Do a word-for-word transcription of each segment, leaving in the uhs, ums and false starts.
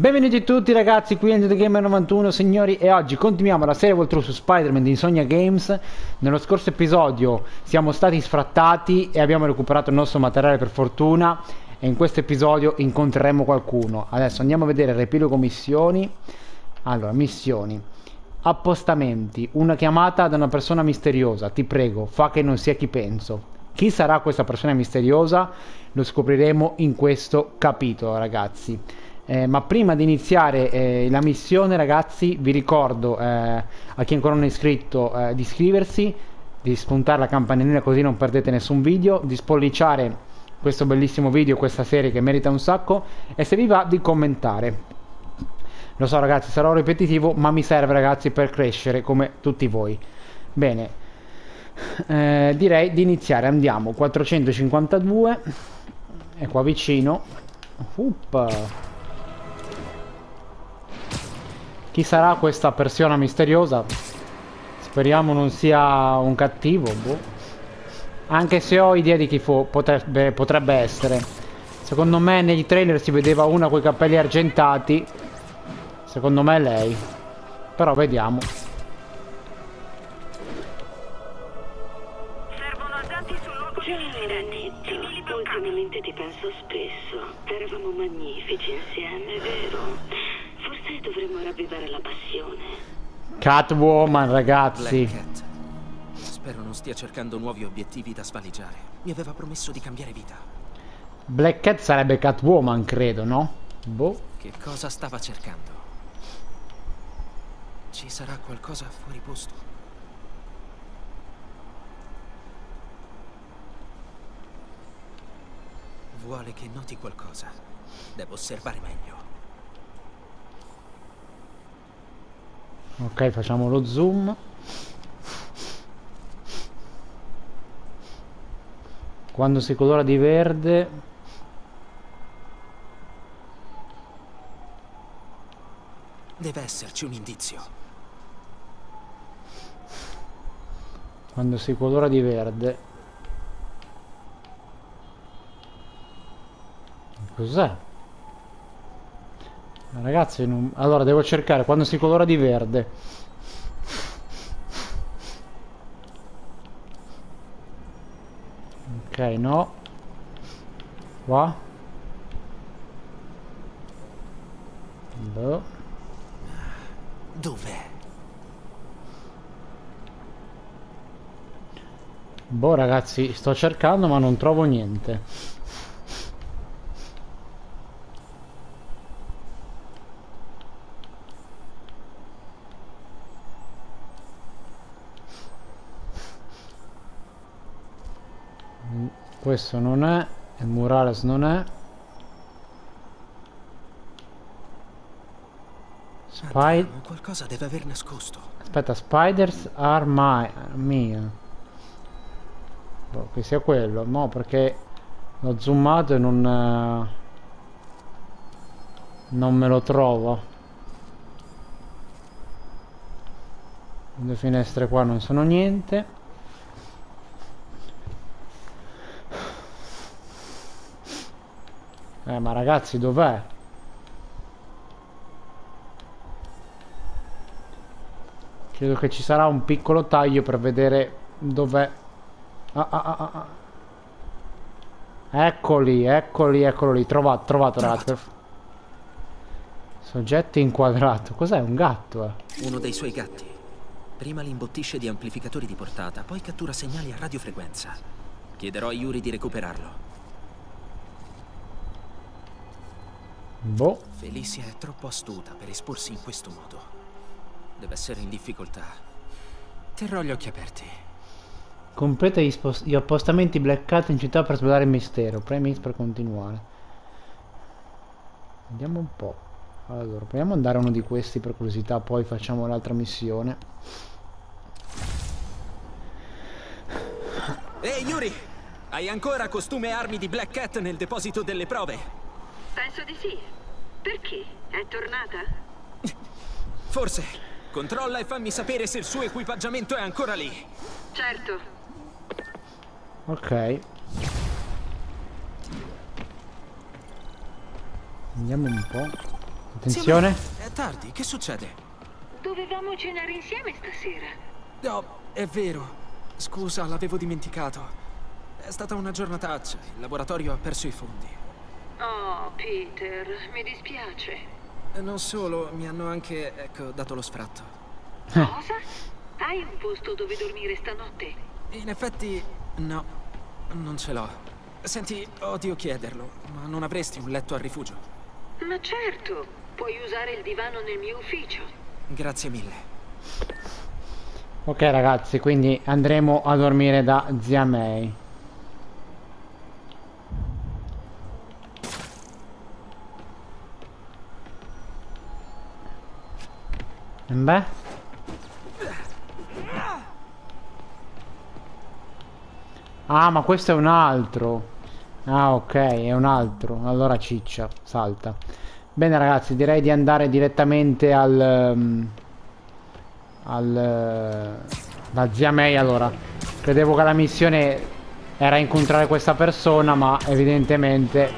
Benvenuti a tutti ragazzi, qui Angelthegamer novantuno signori, e oggi continuiamo la serie Voltron su Spider-Man di Insomniac Games. Nello scorso episodio siamo stati sfrattati e abbiamo recuperato il nostro materiale per fortuna, e in questo episodio incontreremo qualcuno. Adesso andiamo a vedere il riepilogo missioni. Allora, missioni, appostamenti, una chiamata da una persona misteriosa, ti prego, fa che non sia chi penso. Chi sarà questa persona misteriosa? Lo scopriremo in questo capitolo ragazzi. Eh, ma prima di iniziare eh, la missione ragazzi vi ricordo eh, a chi ancora non è iscritto eh, di iscriversi, di spuntare la campanellina così non perdete nessun video, di spolliciare questo bellissimo video, questa serie che merita un sacco, e se vi va di commentare. Lo so ragazzi, sarò ripetitivo, ma mi serve ragazzi per crescere come tutti voi. Bene, eh, direi di iniziare. Andiamo quattrocentocinquantadue, è qua vicino. Uppa. Chi sarà questa persona misteriosa? Speriamo non sia un cattivo, boh. Anche se ho idea di chi fu, potrebbe, potrebbe essere. Secondo me nei trailer si vedeva una coi capelli argentati. Secondo me è lei. Però vediamo. Servono agenti sul luogo di incidenti. Civili bloccati. Ultimamente ti penso spesso. Eravamo magnifici insieme, vero? Dovremmo ravvivare la passione. Catwoman, ragazzi. Black Cat. Spero non stia cercando nuovi obiettivi da svaligiare. Mi aveva promesso di cambiare vita. Black Cat sarebbe Catwoman, credo, no? Boh. Che cosa stava cercando? Ci sarà qualcosa fuori posto? Vuole che noti qualcosa. Devo osservare meglio. Ok, facciamo lo zoom. Quando si colora di verde. Deve esserci un indizio. Quando si colora di verde. Cos'è? Ragazzi, non... allora devo cercare quando si colora di verde. Ok, no. Qua. Boh. Dov'è? Boh ragazzi, sto cercando ma non trovo niente. Questo non è, il murales non è. Spider... qualcosa deve aver nascosto. Aspetta, spiders are my... mia. Boh, che sia quello, no, perché l'ho zoomato e non... Eh, non me lo trovo. Le finestre qua non sono niente. Eh, ma ragazzi, dov'è? Credo che ci sarà un piccolo taglio per vedere dov'è. Ah, ah, ah, ah. Eccoli, eccoli, eccolo lì. Trovato, trovato, trovato. Ragazzi. Soggetto inquadrato. Cos'è? Un gatto, eh? Uno dei suoi gatti. Prima li imbottisce di amplificatori di portata, poi cattura segnali a radiofrequenza. Chiederò a Yuri di recuperarlo. Boh. Felicia è troppo astuta per esporsi in questo modo. Deve essere in difficoltà. Terrò gli occhi aperti. Completa gli, gli appostamenti Black Cat in città per svelare il mistero. Premi X per continuare. Andiamo un po'. Allora, proviamo ad andare a uno di questi per curiosità. Poi facciamo l'altra missione. Ehi, hey, Yuri! Hai ancora costume e armi di Black Cat nel deposito delle prove? Penso di sì. Perché? È tornata? Forse. Controlla e fammi sapere se il suo equipaggiamento è ancora lì. Certo. Ok. Andiamo un po'. Attenzione. È tardi, che succede? Dovevamo cenare insieme stasera. No, è vero. Scusa, l'avevo dimenticato. È stata una giornataccia, il laboratorio ha perso i fondi. Oh, Peter, mi dispiace. Non solo, mi hanno anche, ecco, dato lo sfratto. Cosa? Hai un posto dove dormire stanotte? In effetti, no, non ce l'ho. Senti, odio chiederlo, ma non avresti un letto al rifugio? Ma certo, puoi usare il divano nel mio ufficio. Grazie mille. Ok ragazzi, quindi andremo a dormire da Zia May. Beh. Ah, ma questo è un altro. Ah, ok, è un altro. Allora ciccia, salta. Bene ragazzi, direi di andare direttamente al um, al uh, da Zia May. Allora, credevo che la missione era incontrare questa persona, ma evidentemente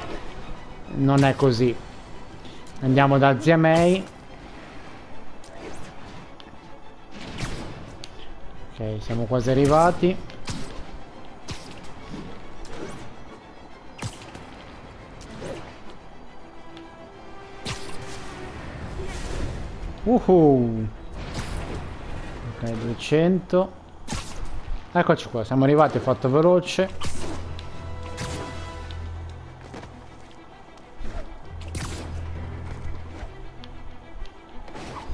non è così. Andiamo da Zia May. Ok, siamo quasi arrivati. Uhu. Ok, duecento. Eccoci qua, siamo arrivati, ho fatto veloce.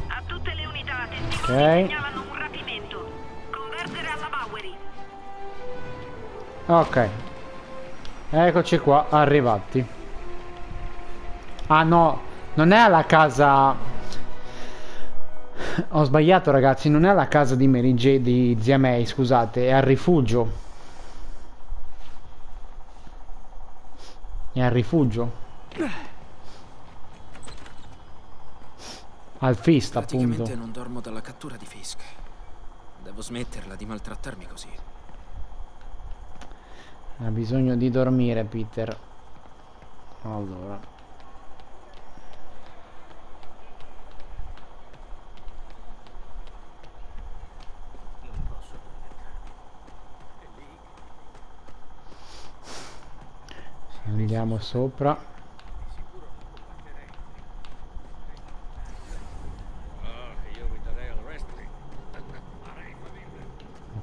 A tutte le unità, ok. Ok, eccoci qua, arrivati. Ah no, non è alla casa. Ho sbagliato ragazzi, non è alla casa di Mary Jane, di Zia May, scusate, è al rifugio. È al rifugio. Al Fisk, appunto. Praticamente non dormo dalla cattura di Fisk. Devo smetterla di maltrattarmi così. Ha bisogno di dormire Peter. Allora andiamo sopra.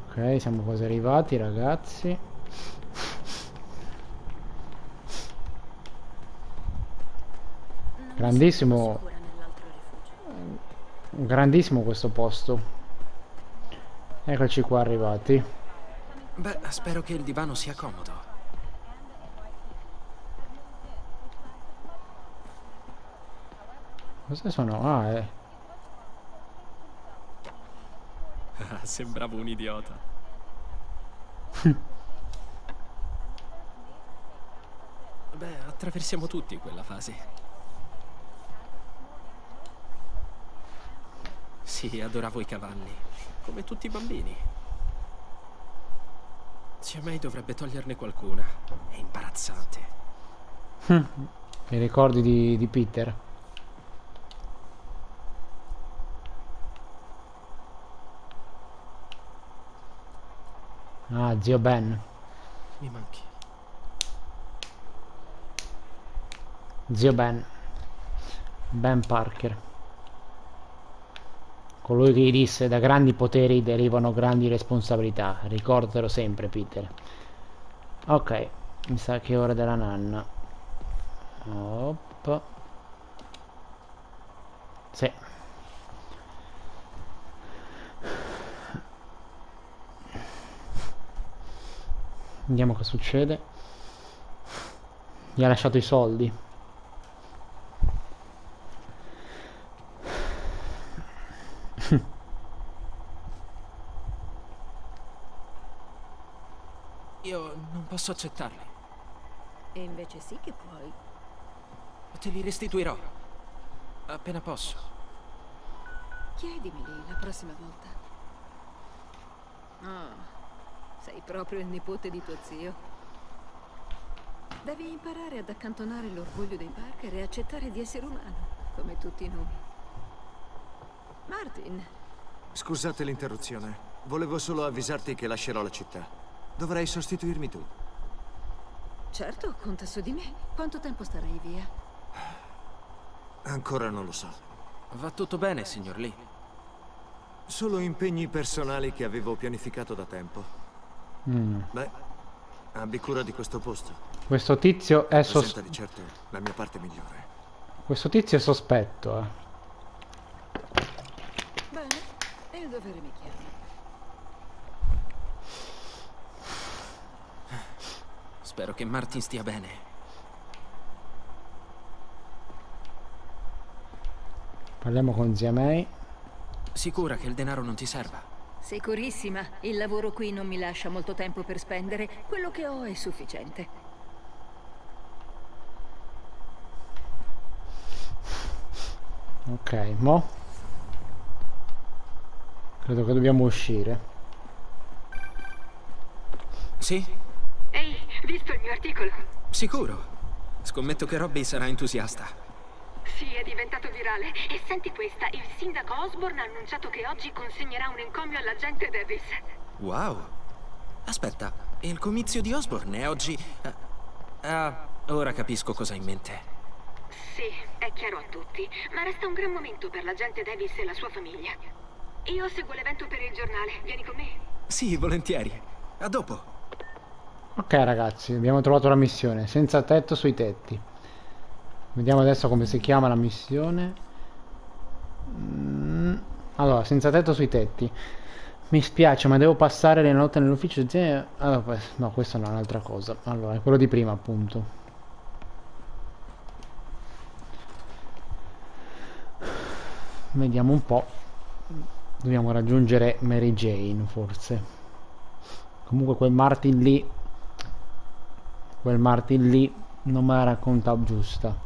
Ok, siamo quasi arrivati ragazzi. Grandissimo, grandissimo questo posto. Eccoci qua arrivati. Beh, spero che il divano sia comodo. Cosa sono? Ah, eh. Sembravo un idiota. Beh, attraversiamo tutti quella fase. Sì, adoravo i cavalli, come tutti i bambini. Zia May dovrebbe toglierne qualcuna, è imbarazzante. I ricordi di, di Peter. Ah, zio Ben. Mi manchi. Zio Ben. Ben Parker. Colui che disse: da grandi poteri derivano grandi responsabilità. Ricordalo sempre, Peter. Ok, mi sa che è ora della nanna. Hop. Sì. Vediamo cosa succede. Gli ha lasciato i soldi. Io non posso accettarli. E invece sì che puoi. Te li restituirò appena posso. Chiedimeli la prossima volta. Oh, sei proprio il nipote di tuo zio. Devi imparare ad accantonare l'orgoglio dei Parker e accettare di essere umano. come tutti noi. Martin. Scusate l'interruzione. Volevo solo avvisarti che lascerò la città. Dovrai sostituirmi tu. Certo, conta su di me. Quanto tempo starai via? Ancora non lo so. Va tutto bene, signor Li? Solo impegni personali che avevo pianificato da tempo. Mm. Beh, abbi cura di questo posto. Questo tizio è sospetto. Di certo la mia parte migliore. Questo tizio è sospetto, eh. Bene, e il dovere mi chiama. Spero che Martin stia bene. Parliamo con Zia May. Sicura che il denaro non ti serva? Sicurissima. Il lavoro qui non mi lascia molto tempo per spendere. Quello che ho è sufficiente. Ok, mo. Credo che dobbiamo uscire. Sì? Visto il mio articolo? Sicuro. Scommetto che Robbie sarà entusiasta. Sì, è diventato virale. E senti questa, il sindaco Osborne ha annunciato che oggi consegnerà un encomio all'agente Davis. Wow. Aspetta, il comizio di Osborne è oggi... Ah, ora capisco cosa hai in mente. Sì, è chiaro a tutti. Ma resta un gran momento per l'agente Davis e la sua famiglia. Io seguo l'evento per il giornale. Vieni con me? Sì, volentieri. A dopo. Ok ragazzi, abbiamo trovato la missione, senza tetto sui tetti. Vediamo adesso come si chiama la missione. Mm, allora, senza tetto sui tetti. Mi spiace, ma devo passare le notte nell'ufficio. Allora, no, questa no, è un'altra cosa. Allora, è quello di prima appunto. Vediamo un po'. Dobbiamo raggiungere Mary Jane, forse. Comunque quel Martin lì... Quel Martin lì non me la racconta giusta.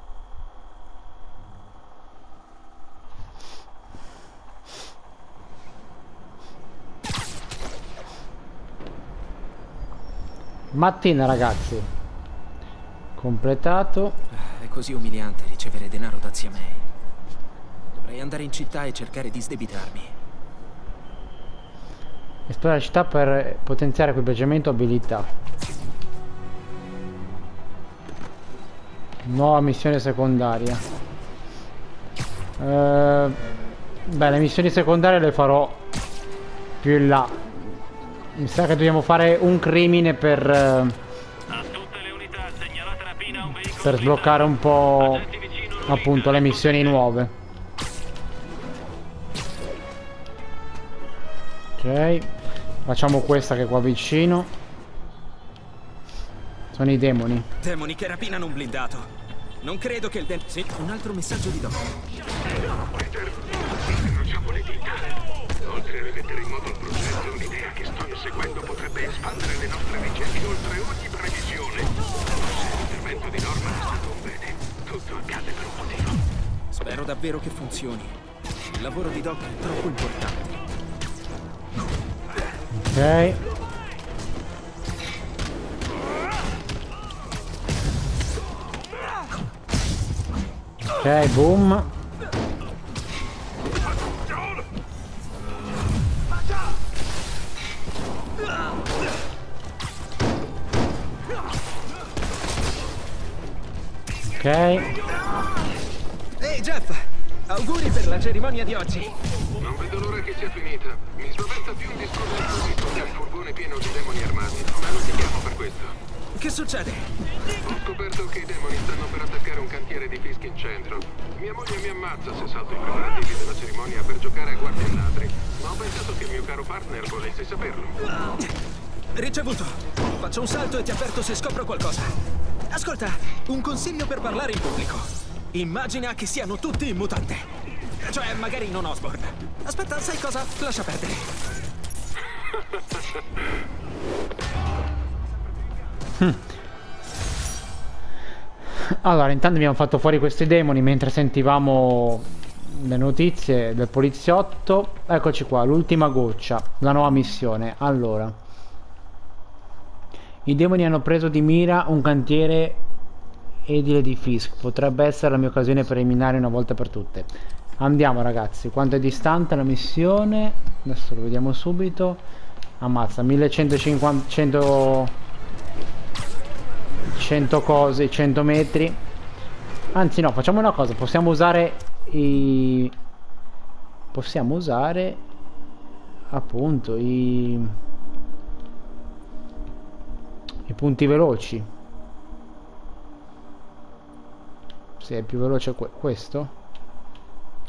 Mattina ragazzi. Completato. È così umiliante ricevere denaro da Zia May. Dovrei andare in città e cercare di sdebitarmi. Esplora la città per potenziare equipaggiamento e abilità. Nuova missione secondaria. eh, Beh, le missioni secondarie le farò più in là. Mi sa che dobbiamo fare un crimine per eh, per sbloccare un po' appunto le missioni nuove. Ok, facciamo questa che è qua vicino. Sono i demoni. Demoni che rapinano un blindato. Non credo che il den... Sì, un altro messaggio di Doc. No, Peter, non incrociamo le dita. Oltre a rimettere in moto il progetto, un'idea che sto seguendo potrebbe espandere le nostre ricerche oltre ogni previsione. L'intervento di Norman è stato un bene. Tutto accade per un motivo. Spero davvero che funzioni. Il lavoro di Doc è troppo importante. Ok. Ok, boom. Ok. Ehi hey Jeff, auguri per la cerimonia di oggi. Non vedo l'ora che sia finita. Mi spaventa più un discorso di tutto. C'è un furgone pieno di demoni armati. Ma lo chiamo per questo. Che succede? Ho scoperto che i demoni stanno per attaccare un cantiere di Fisk in centro. Mia moglie mi ammazza se salto i preparativi della cerimonia per giocare a guardia e ladri. Ma ho pensato che il mio caro partner volesse saperlo. Ricevuto. Faccio un salto e ti avverto se scopro qualcosa. Ascolta, un consiglio per parlare in pubblico. Immagina che siano tutti in mutante. Cioè, magari non Osborne. Aspetta, sai cosa? Lascia perdere. Hmm. Allora, intanto abbiamo fatto fuori questi demoni mentre sentivamo le notizie del poliziotto. Eccoci qua, l'ultima goccia, la nuova missione. Allora, i demoni hanno preso di mira un cantiere edile di Fisk. Potrebbe essere la mia occasione per eliminare una volta per tutte. Andiamo ragazzi. Quanto è distante la missione? Adesso lo vediamo subito. Ammazza, millecentocinquanta cento cose, cento metri. Anzi no, facciamo una cosa. Possiamo usare i... Possiamo usare appunto i... i punti veloci. Se è più veloce que questo.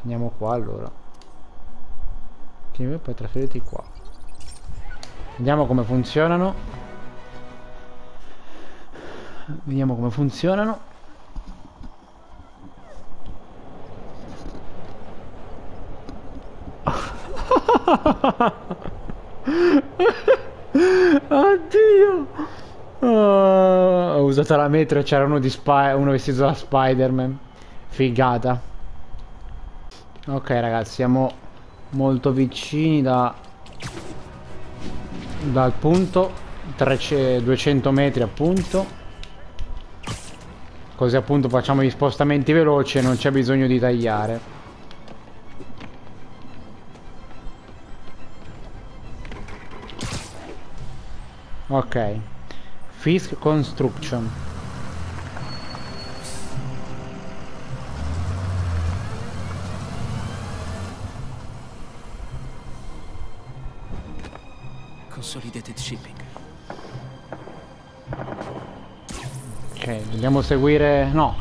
Andiamo qua allora. Puoi trasferirti qua. Vediamo come funzionano. Vediamo come funzionano. Oddio! Uh, ho usato la metro e c'era uno, uno vestito da Spider-Man. Figata. Ok ragazzi, siamo molto vicini da, dal punto, duecento metri appunto. Così appunto facciamo gli spostamenti veloci e non c'è bisogno di tagliare. Ok, Fisk Construction. Consolidated shipping. Ok, dobbiamo seguire... no.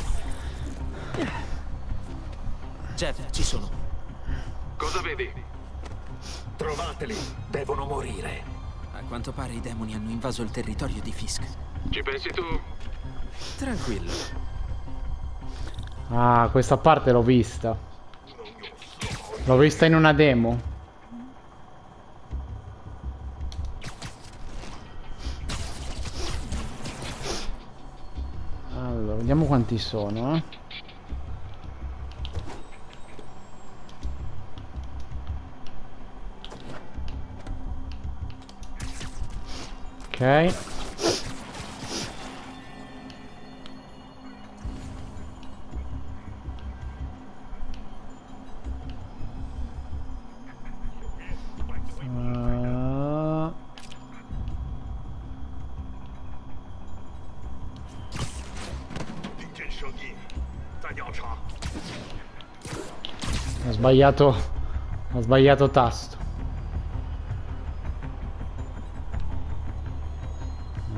Jeff, ci sono. Cosa vedi? Trovateli, devono morire. A quanto pare i demoni hanno invaso il territorio di Fisk. Ci pensi tu? Tranquillo. Ah, questa parte l'ho vista. L'ho vista in una demo. Allora, vediamo quanti sono, eh. Ok. Uh... Ho sbagliato. Ho sbagliato tasto.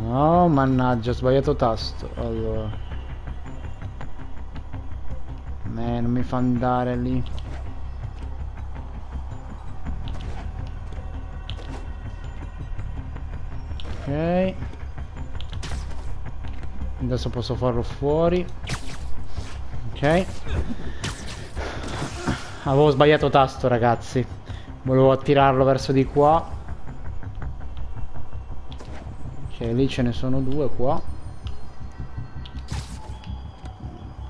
No, mannaggia, ho sbagliato tasto. Allora, eh, non mi fa andare lì. Ok. Adesso posso farlo fuori. Ok. Avevo sbagliato tasto, ragazzi. Volevo attirarlo verso di qua. E lì ce ne sono due qua.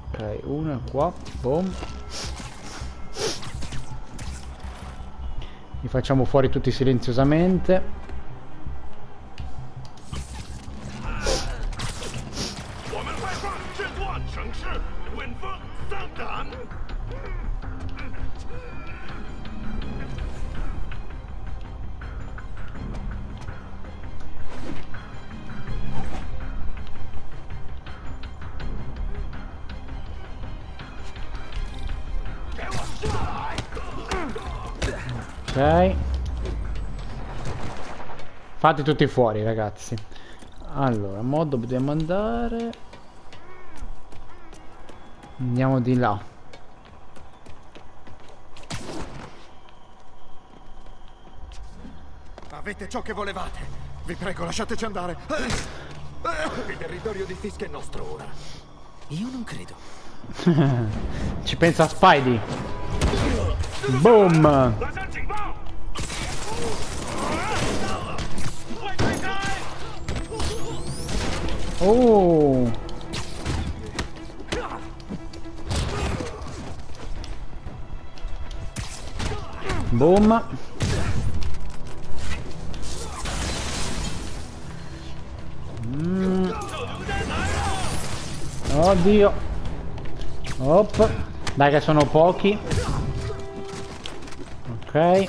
Ok, uno è qua. Boom. Li facciamo fuori tutti silenziosamente. Ok, fate tutti fuori ragazzi. Allora, mo dobbiamo andare. Andiamo di là. Avete ciò che volevate. Vi prego, lasciateci andare. Il territorio di Fisk è nostro ora. Io non credo. Ci pensa Spidey. Boom. Oh. Boom. Mm. Oddio. Op. Dai che sono pochi. Ok.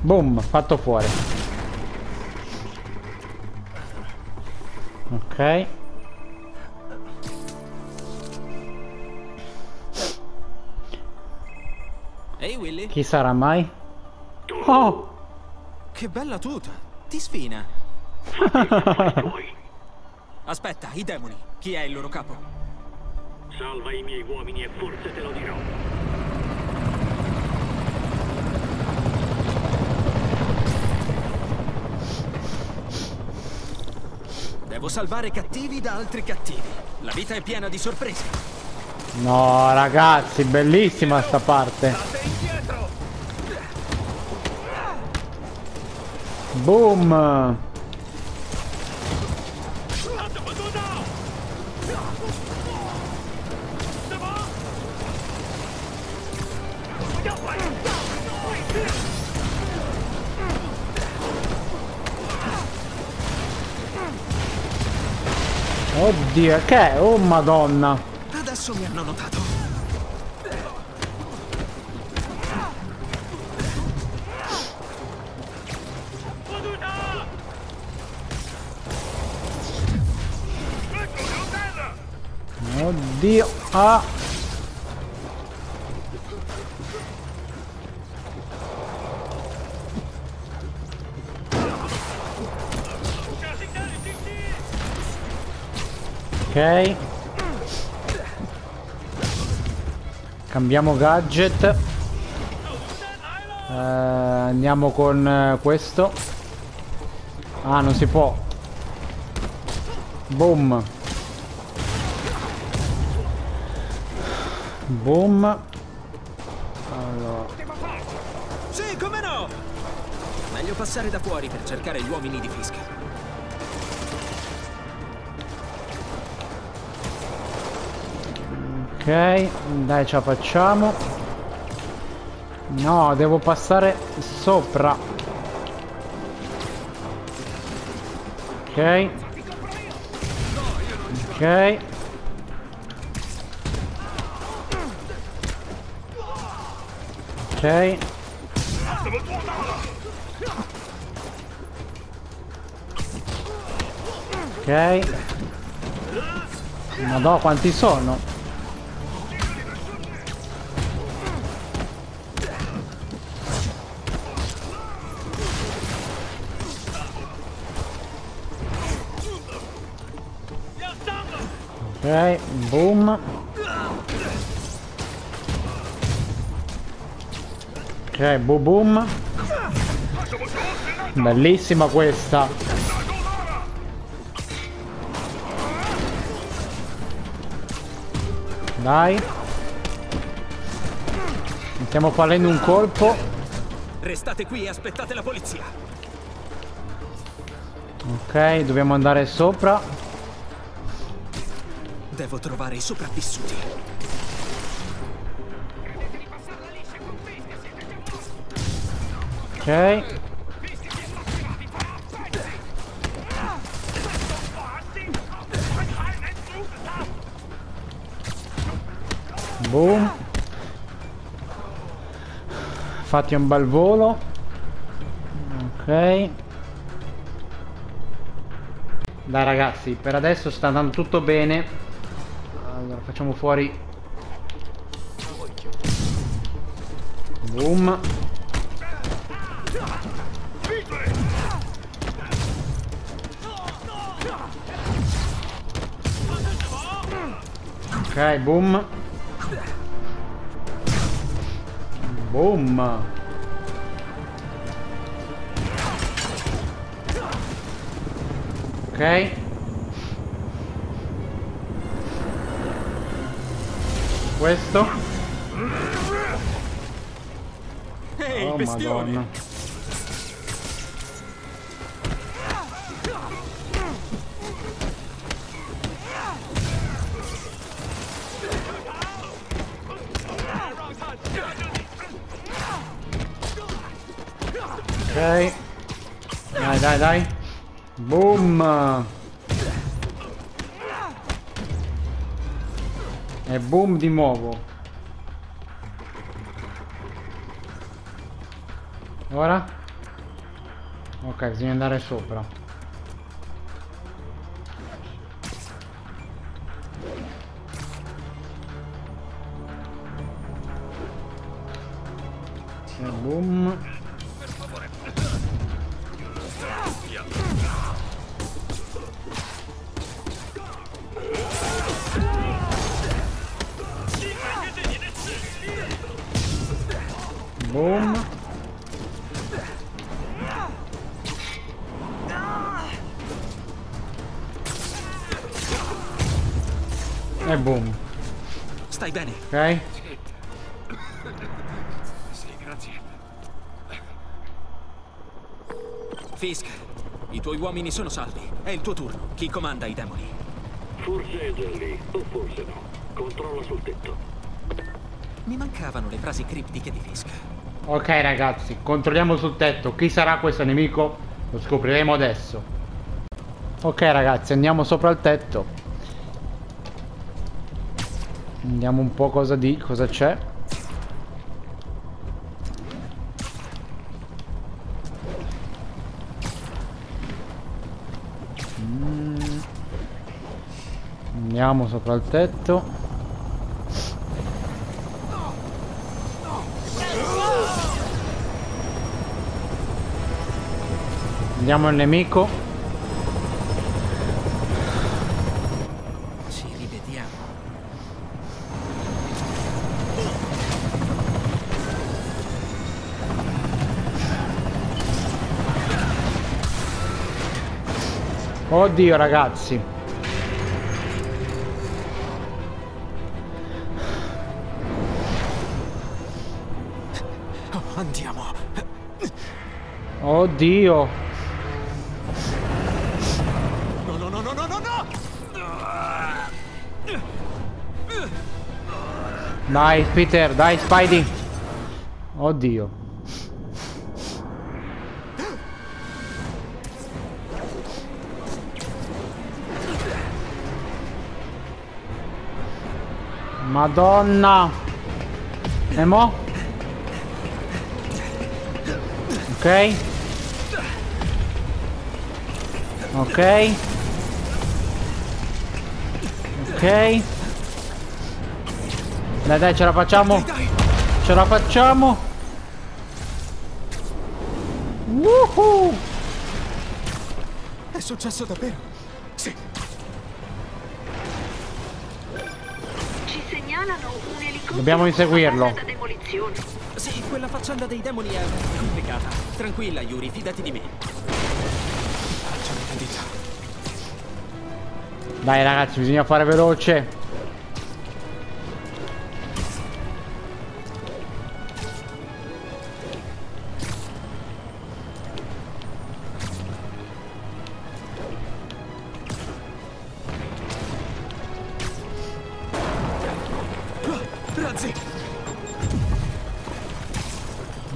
Boom, fatto fuori. Ok. Ehi Willy. Chi sarà mai? Oh! Che bella tuta! Ti sfina! Aspetta, i demoni. Chi è il loro capo? Salva i miei uomini e forse te lo dirò. Devo salvare cattivi da altri cattivi. La vita è piena di sorprese. No, ragazzi, bellissima sta parte. Boom. Oddio, che è? Oh madonna! Adesso mi hanno notato. Oddio, ah! Ok, cambiamo gadget, eh, andiamo con questo. Ah, non si può. Boom. Boom. Allora. Sì, come no? Meglio passare da fuori per cercare gli uomini di Fisk. Ok, dai, ce la facciamo. No, devo passare sopra. Ok. Ok. Ok. Ok. Madò, quanti sono? Ok, boom. Ok, boom boom. Bellissima questa. Dai. Stiamo facendo un colpo. Restate qui e aspettate la polizia. Ok, dobbiamo andare sopra. Devo trovare i sopravvissuti. Ok. Boom. Fatti un bel volo. Ok. Dai ragazzi, per adesso sta andando tutto bene. Facciamo fuori. Boom. Ok, boom. Boom. Ok. Questo. Ehi, oh, bestione. Madonna. Ok. Dai, dai, dai. Boom. E boom di nuovo. Ora? Ok, bisogna andare sopra. E boom. Per favore. Boom. E boom. Stai bene? Ok. Sì, grazie. Fisk, i tuoi uomini sono salvi. È il tuo turno. Chi comanda i demoni? Forse è Jelly, o forse no. Controlla sul tetto. Mi mancavano le frasi criptiche di Fisk. Ok ragazzi, controlliamo sul tetto. Chi sarà questo nemico? Lo scopriremo adesso. Ok ragazzi, andiamo sopra il tetto. Andiamo un po' cosa di cosa c'è. mm. Andiamo sopra il tetto. Andiamo al nemico. Ci rivediamo. Oddio ragazzi. Oh, andiamo. Oddio. Dai Peter, dai Spidey. Oddio. Madonna. E mo? Ok. Ok. Ok. Dai dai, ce la facciamo. Ce la facciamo. Woohoo! È successo davvero? Sì. Ci segnalano un elicottero. Dobbiamo inseguirlo. Sì, quella faccenda dei demoni è complicata. Tranquilla Yuri, fidati di me. Facciamo le dita. Dai ragazzi, bisogna fare veloce.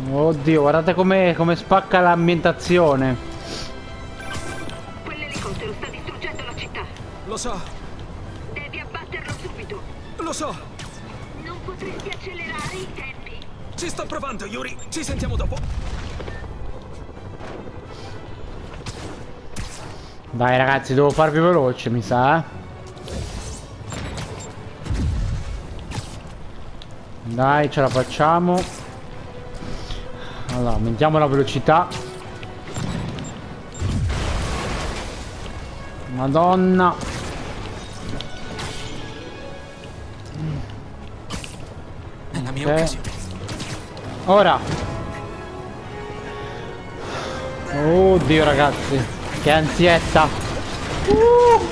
Oddio, guardate come come spacca l'ambientazione. Quell'elicottero sta distruggendo la città. Lo so. Devi abbatterlo subito. Lo so. Non potresti accelerare i tempi. Ci sto provando, Yuri. Ci sentiamo dopo. Dai ragazzi, devo farvi veloce, mi sa. Dai, ce la facciamo. Allora, aumentiamo la velocità. Madonna. È la mia occasione. Ora. Oddio ragazzi, che ansietta. uh.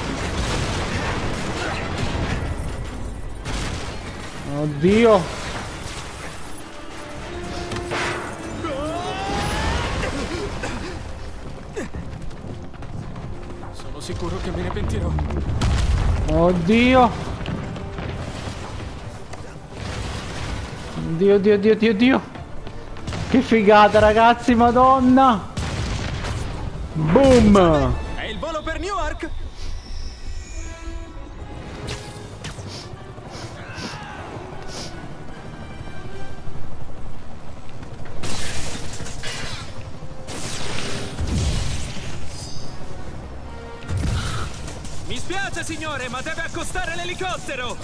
Oddio. Sicuro che me ne pentirò. Oddio. Oddio, oddio, oddio, oddio, oddio. Che figata, ragazzi, madonna. Boom. È il volo per New York. Mi spiace, signore, ma deve accostare l'elicottero.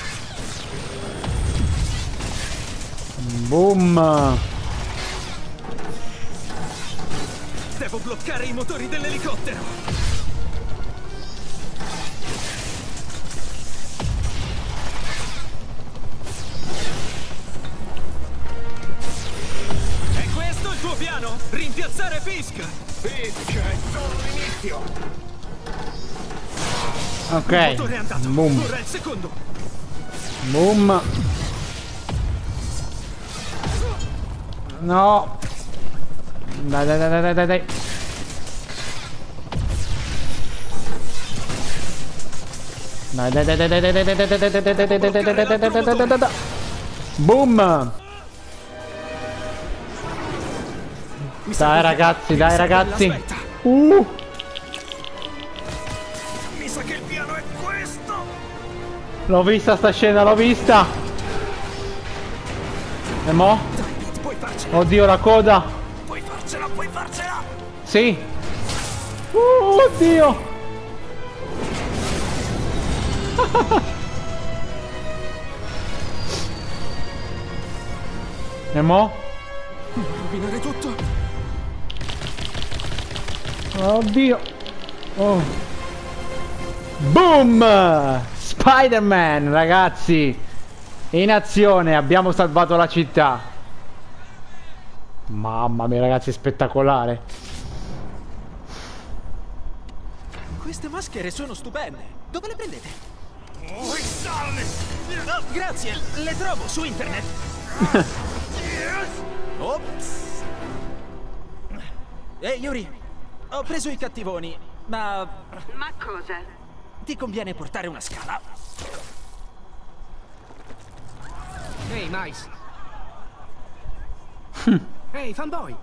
Boom. Devo bloccare i motori dell'elicottero. È questo il tuo piano? Rimpiazzare Fisk? Fisk è solo l'inizio. Ok, boom. Ora il secondo. Boom. No. Dai, dai, dai, dai, dai, dai. Dai, dai, dai, dai, dai, dai, dai, dai, dai, dai, dai, dai, dai, dai, dai, dai, dai, dai, dai. Boom. Dai, ragazzi, dai, ragazzi. Uh. L'ho vista sta scena, l'ho vista! E mo? Oddio, la coda! Puoi farcela, puoi farcela! Sì! Uh, oddio! E mo? Devo rovinare tutto! Oddio! Oh! Boom! Spider-Man, ragazzi, in azione, abbiamo salvato la città. Mamma mia, ragazzi, spettacolare. Queste maschere sono stupende. Dove le prendete? Oh, grazie, le trovo su internet. Ops. Ehi, Yuri, ho preso i cattivoni, ma... Ma cosa? Ti conviene portare una scala. Ehi, hey, nice. Ehi, hey, fanboy.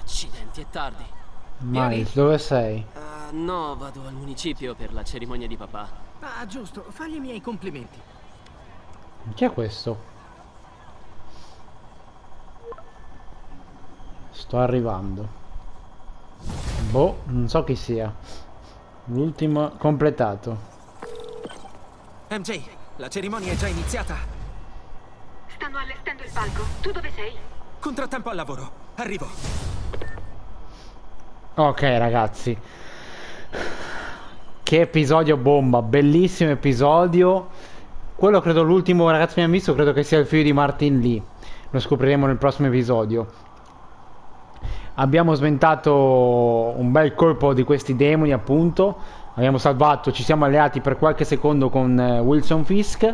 Accidenti, è tardi. Miles, dove sei? Uh, no, vado al municipio per la cerimonia di papà. Ah, giusto, fagli i miei complimenti. Chi è questo? Sto arrivando. Boh, non so chi sia. L'ultimo completato. M J, la cerimonia è già iniziata. Stanno allestendo il palco. Tu dove sei? Contrattempo al lavoro. Arrivo. Ok, ragazzi. Che episodio bomba. Bellissimo episodio. Quello credo l'ultimo, ragazzi, mi hanno visto. Credo che sia il figlio di Martin Li. Lo scopriremo nel prossimo episodio. Abbiamo sventato un bel colpo di questi demoni, appunto. Abbiamo salvato, ci siamo alleati per qualche secondo con Wilson Fisk.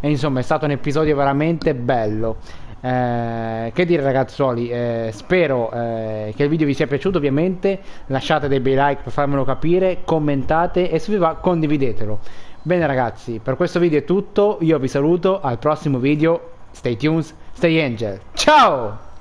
E insomma è stato un episodio veramente bello. Eh, che dire, ragazzoli, eh, spero eh, che il video vi sia piaciuto, ovviamente. Lasciate dei bei like per farmelo capire, commentate e se vi va condividetelo. Bene, ragazzi, per questo video è tutto. Io vi saluto, al prossimo video. Stay tuned, stay angel. Ciao!